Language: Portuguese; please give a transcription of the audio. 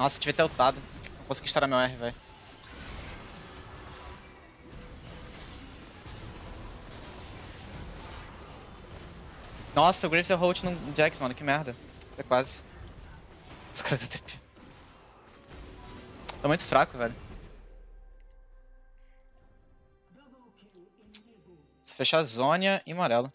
Nossa, eu devia ter ultado. Não consegui estourar meu R, velho. Nossa, o Graves é ult no Jax, mano. Que merda. É quase. Os caras do TP. Tô muito fraco, velho. Se fechar a Zônia e Morello.